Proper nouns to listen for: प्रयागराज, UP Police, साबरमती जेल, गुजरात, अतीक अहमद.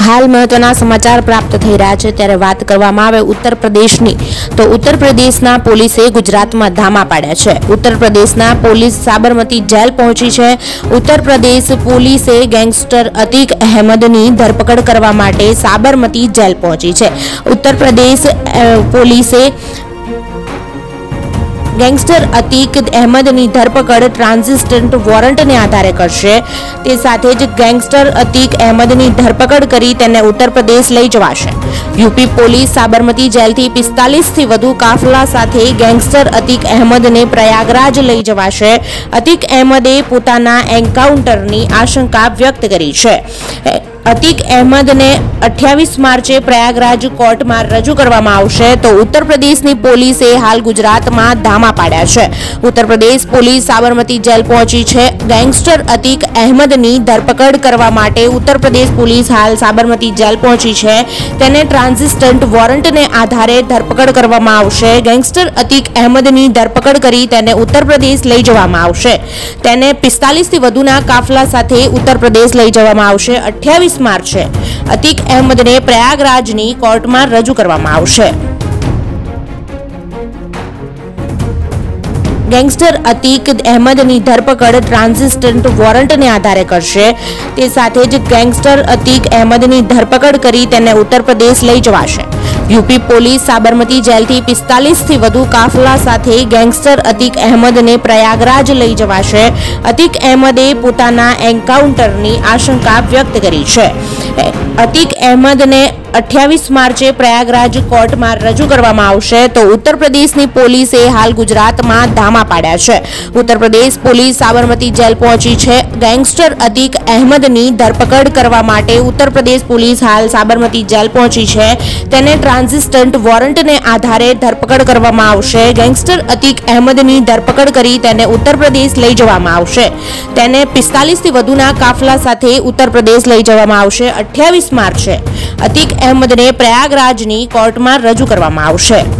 हाल महत्वना समाचार प्राप्त थई रह्या छे त्यारे वात करवामां आवे उत्तर प्रदेशनी तो उत्तर प्रदेशना पोलीसे गुजरातमां धामा पाड्या छे। उत्तर प्रदेशना पोलीस साबरमती जेल पहोंची छे। उत्तर प्रदेश पोलीसे गैंगस्टर अतीक अहमदनी धरपकड़ करवा माटे साबरमती जेल पहोंची छे। उत्तर प्रदेश पोलीसे गैंगस्टर अतीक अहमदनी धरपकड़ ट्रांजिस्टेंट वॉरंट ने आधारे करशे। ते साथे ज गैंगस्टर अतीक अहमदनी धरपकड़ करी तेने उत्तर प्रदेश लई जवाशे। यूपी पोलीस साबरमती जेल थी 45 थी वधु काफला साथे गैंगस्टर अतीक अहमद ने प्रयागराज लई जवाशे। अतीक अहमदे पोताना एन्काउंटरनी आशंका व्यक्त करी छे। अतीक अहमद ने 28 मार्चे प्रयागराज कोर्ट में रजू करवामां आवशे। तो उत्तर प्रदेश की पुलिस हाल गुजरात में धामा पाड्या छे। उत्तर प्रदेश पुलिस साबरमती जेल पहुंची है। गैंगस्टर अतीक अहमद की धरपकड़ करवा माटे उत्तर प्रदेश पुलिस हाल साबरमती जेल पहुंची है। तेने ट्रांजिस्टेंट वॉरंट ने आधारे धरपकड़ करवामां आवशे। गैंगस्टर अतीक अहमद की धरपकड़ करी तेने उत्तर प्रदेश लई जवामां आवशे। तेने 45 थी वधुना काफला साथे उत्तर प्रदेश लई जवामां आवशे। 28 मार्चे अतीक अहमद ने प्रयागराज नी कोर्ट में रजू करवामां आवशे। गैंगस्टर अतीक अहमद की धरपकड़ ट्रांजिस्टेंट वॉरंट ने आधारे करशे। ते साथे ज गैंगस्टर अतीक अहमद की धरपकड़ करी तेने उत्तर प्रदेश लई जवाशे। यूपी पोलीस साबरमती जेल थी 45 थी वधु काफला साथे गैंगस्टर अतीक अहमद ने प्रयागराज लई जवाशे। अतीक अहमदे पोताना एन्काउंटरनी आशंका व्यक्त करी छे। अतीक अहमद ने 28 मार्चे प्रयागराज कोर्ट में रजू करवामां आवशे। तो उत्तर प्रदेश की पुलिस हाल गुजरात में धामा पाड्या छे। उत्तर प्रदेश पुलिस साबरमती जेल पहुंची है। गैंगस्टर अतीक अहमद की धरपकड़ करवा माटे उत्तर प्रदेश पुलिस हाल साबरमती जेल पहुंची है। तेने ट्रांजिस्टेंट वॉरंट ने आधारे धरपकड़ करवामां आवशे। गैंगस्टर अतीक अहमद की धरपकड़ करी तेने उत्तर प्रदेश लई जवामां आवशे। तेने 45 थी वधुना काफला साथे उत्तर प्रदेश लई जवामां आवशे। 28 मार्चे अतीक अहमद ने प्रयागराज नी कोर्ट में रजू करवामां आवशे।